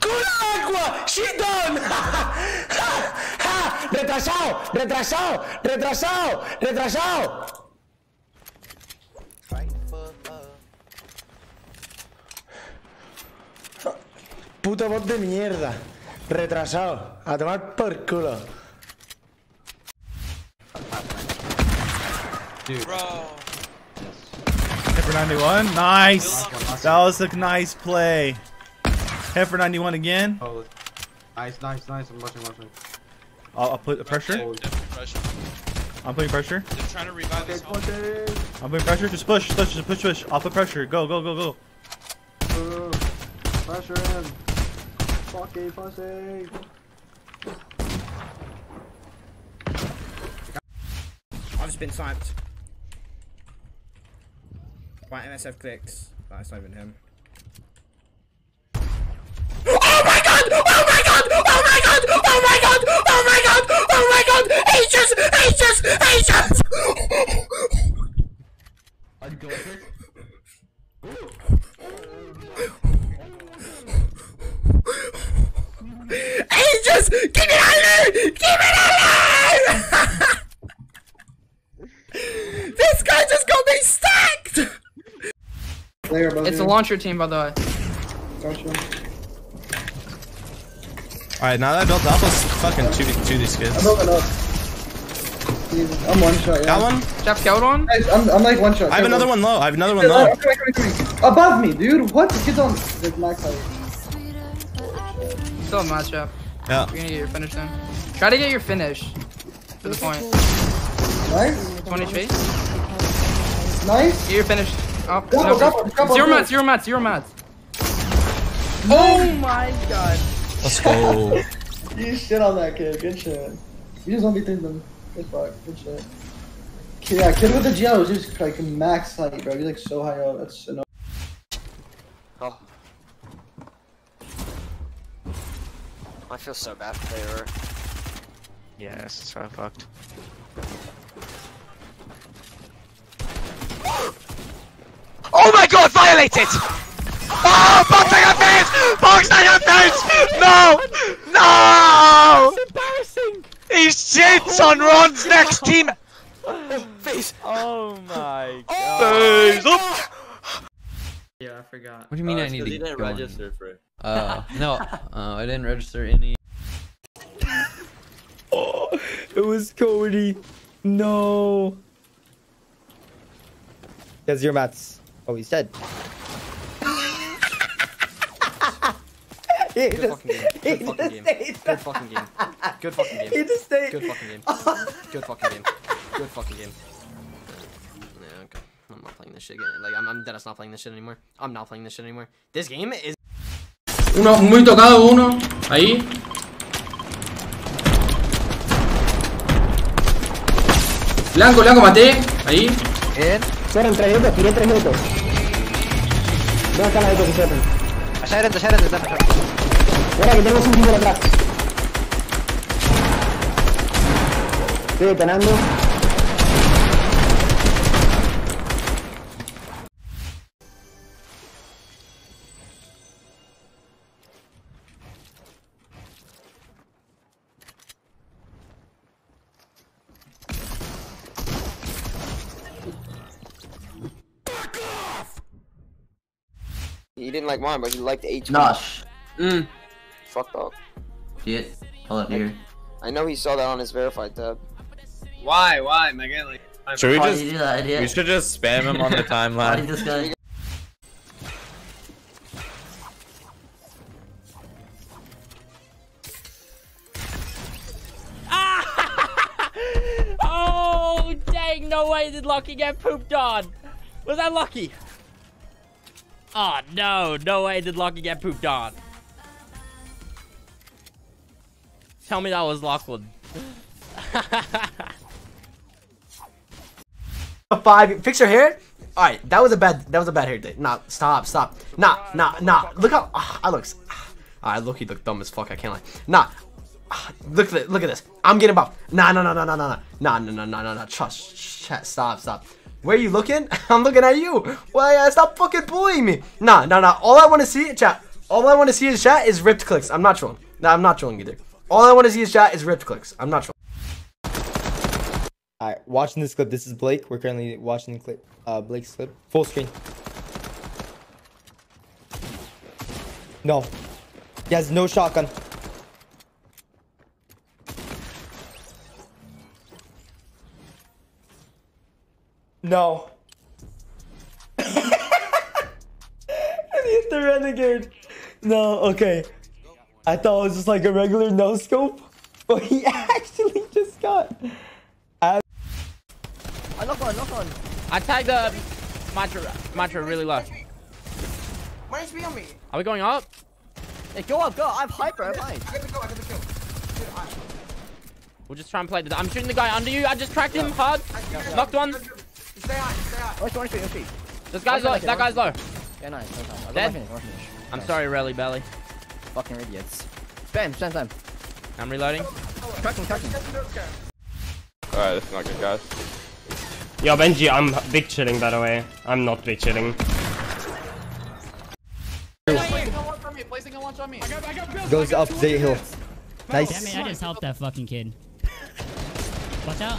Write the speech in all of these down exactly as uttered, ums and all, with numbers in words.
¡Con agua! ¡Shit done! ¡Retrasado! ¡Retrasado! ¡Retrasado! ¡Retrasado! Puta voz de mierda. Retrasado. A tomar por culo. Dude. Bro. Hit for ninety-one. Nice. That was a nice play. Hit for ninety-one again. Oh, nice, nice, nice. I'm rushing, rushing. I'll, I'll put the pressure. Oh, pressure. I'm putting pressure. They're trying to revive this. I'm putting pressure. Just push, push, just push, push. I'll put pressure. Go, go, go, go. Ooh. Pressure in. Fucking pussy. I've just been sniped. My M S F clicks. That's not even him. Oh my god! Oh my god! Oh my god! Oh my god! Oh my god! Oh my god! He's just, he's just, he's just. I'd go for it. He's just. Keep it alive! Keep it alive! This guy just gonna be stacked. It's a launcher team, by the way. Gotcha. Alright, now that I built up, let's fucking two v two these kids. I built it up. I'm one shot, yeah. Got one? Jeff killed one? I'm, I'm like one shot. I have another one low. I have another one low. Come here, come here, come here. Above me, dude. What? This kid's on the max height. Still a matchup. Yeah. You're gonna get your finish then. Try to get your finish. For the point. Nice. twenty chase. Nice. Get your finish. Oh, double, no. double, double, zero mats, zero mats, zero mats. Oh my god. Let's go. You shit on that kid, good shit. You just one v three them. Good fuck, good shit. Kid, yeah, kid with the G L was just like max height, bro. He's like so high up, that's annoying. Oh. I feel so bad for player. Yeah, this is so fucked. Oh my god, violated! Oh, box on your face! Box on your face! No! No! That's embarrassing! He shits on Ron's next team! Face! Oh my god! Face up! Yeah, I forgot. What do you mean uh, I need to get going? Register for it. Uh, no, uh, I didn't register any. Oh, it was Cody. No. He has zero mats. Oh, he's dead. He Good, just, fucking Good, fucking Good fucking game. Good fucking game. Good fucking game. Good fucking game. Good fucking game. Good fucking game. Yeah, okay. I'm not playing this shit again. Like, I'm, I'm dead. I'm not playing this shit anymore. I'm not playing this shit anymore. This game is. Uno muy tocado, uno. Ahí. Blanco, blanco, maté. Ahí. Bien. Cierran tres minutos, tiré tres minutos. ¿Dónde están las dos que se allá adelante, allá adelante, allá adelante. Ahora que tenemos un tipo atrás. Estoy detonando. He didn't like mine, but he liked H. Nosh. Mm. Fuck dog. See it? Hold up here. I know he saw that on his verified tab. Why? Why? Megan, like, should we just? Do that, we should just spam him on the timeline. Guy... Oh dang! No way did Lucky get pooped on. Was that Lucky? Oh no, no way did Lucky get pooped on. Tell me that was Lockwood. Five, fix your hair? Alright, that was a bad, that was a bad hair day. Nah, stop, stop. Nah, nah, nah, look how, ah, I look, ah, I look, he looked dumb as fuck, I can't lie. Nah, ah, look at, look at this, I'm getting buffed. Nah, nah, nah, nah, nah, nah, nah, nah, nah, nah, nah, nah, trust, stop, stop. Where are you looking? I'm looking at you. Why? Uh, stop fucking bullying me. Nah, nah, nah. All I want to see, chat. All I want to see in chat is ripped clicks. I'm not trolling. No, I'm not trolling either. All I want to see in chat is ripped clicks. I'm not trolling. All right, watching this clip. This is Blake. We're currently watching the clip. Uh, Blake's clip. Full screen. No. He has no shotgun. No. The renegade. No, okay. I thought it was just like a regular no scope, but he actually just got. I knock on, knock on. I tagged the Matra. Matra really low. Why is he on me? Are we going up? Hey, go up, go. I'm hyper. I'm hyper. I got the kill. I got the kill. Dude, I... We'll just try and play. The... I'm shooting the guy under you. I just cracked yeah. him hard. Yeah. Knocked one. Stay out. Stay out. One street. One street. This guy's low. That guy's low. Yeah, nice. No, no, no. Dead. Finish. Finish. I'm nice. Sorry, Relly Belly. Fucking idiots. Spam, spam, spam. I'm reloading. Cracking, cracking. Alright, this is not good, guys. Yo, Benji, I'm big chilling, by the way. I'm not big chilling. Goes up the hill. Nice. Damn it, I just helped that fucking kid. Watch out.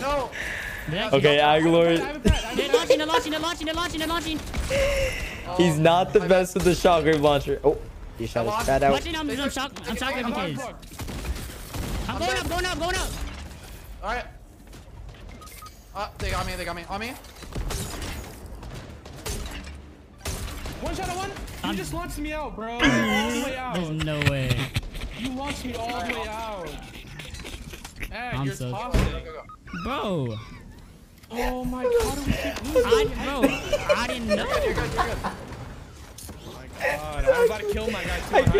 No. Okay, Aguilar. They're launching, they're launching, they're launching, they're launching, they're launching. He's not the best with the shotgun launcher. Oh, he shot his bat out. Watch it, I'm, I'm shotgun kids. I'm going up, going up, going up. Alright. Uh, they got me, they got me. On me. One shot at one. You just launched me out, bro. All the way out. There's no way. You launched me all the way out. Hey, I'm you're so toxic. Bro. Oh my god, I, I didn't know. You're good, you're good, you're good. Oh my god, I was about to kill my guy too. I can't.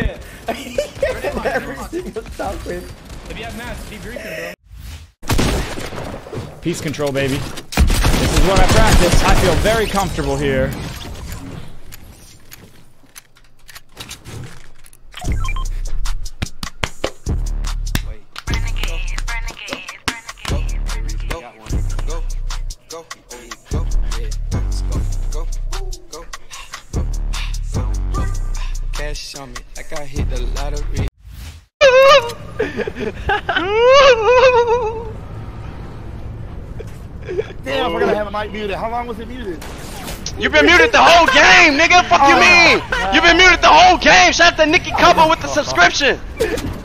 I can't every single stop with. If you have mats, keep griefing, bro. Peace control, baby. This is what I practice. I feel very comfortable here. On me like I hit the lottery. Damn, we're gonna have a mic muted. How long was it muted? You've been muted the whole game, nigga. Fuck oh, you mean? God. You've been muted the whole game. Shout out to Nikki Cuppa with the subscription.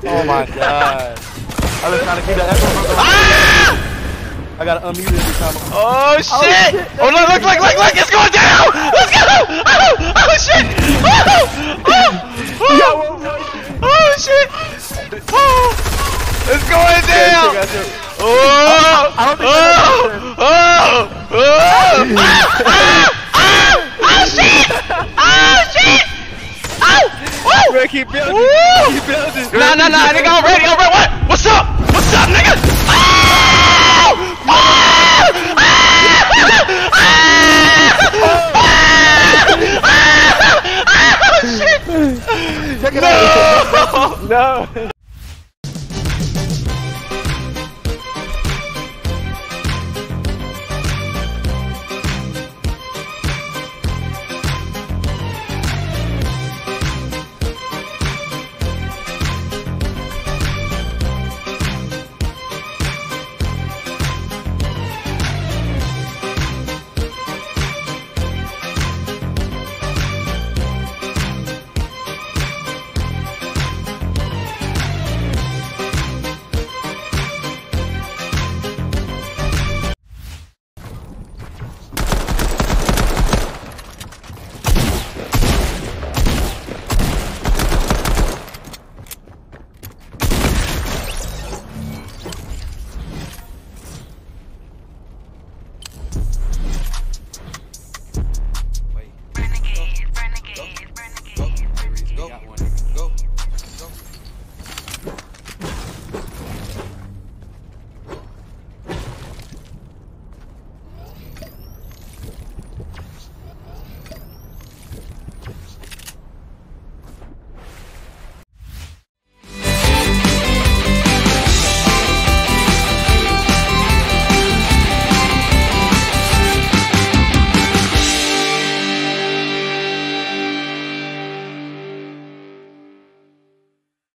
Oh my god. I was trying to keep that effort. Ah! I gotta unmute every time. Oh shit! Oh, shit. Oh look, look, look, look, look! It's going down! Let's go! Oh, oh shit! Oh! Oh! Oh, oh shit! Oh, it's going down! Oh! Oh! Oh! Oh! Oh! Oh shit! Oh shit! Oh! Oh! Keep building! Keep building! Nah, nah, nah! Nigga, I'm ready! I'm ready! What? What's up? What's up, nigga? Oh! Oh! No! No!